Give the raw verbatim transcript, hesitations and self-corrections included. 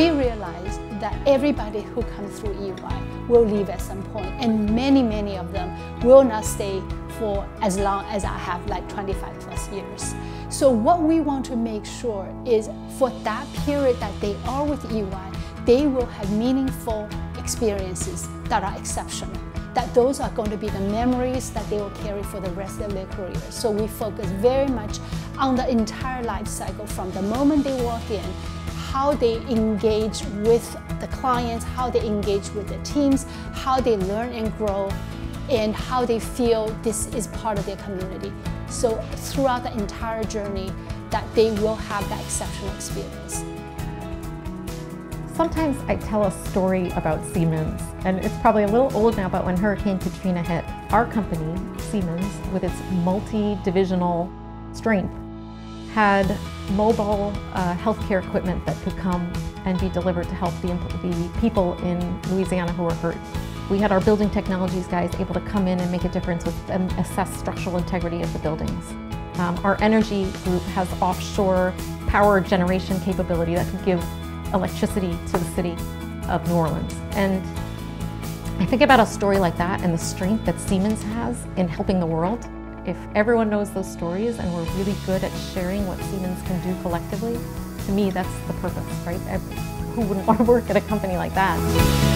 we realized that everybody who comes through E Y will leave at some point, and many, many of them will not stay for as long as I have, like twenty-five plus years. So what we want to make sure is for that period that they are with E Y, they will have meaningful experiences that are exceptional, that those are going to be the memories that they will carry for the rest of their career. So we focus very much on the entire life cycle, from the moment they walk in, how they engage with the clients, how they engage with the teams, how they learn and grow, and how they feel this is part of their community. So throughout the entire journey, that they will have that exceptional experience. Sometimes I tell a story about Siemens, and it's probably a little old now, but when Hurricane Katrina hit, our company, Siemens, with its multi-divisional strength, had mobile uh, healthcare equipment that could come and be delivered to help the, the people in Louisiana who were hurt. We had our building technologies guys able to come in and make a difference with and assess structural integrity of the buildings. Um, our energy group has offshore power generation capability that could give electricity to the city of New Orleans. And I think about a story like that and the strength that Siemens has in helping the world. If everyone knows those stories and we're really good at sharing what Siemens can do collectively, to me that's the purpose, right? Who wouldn't want to work at a company like that?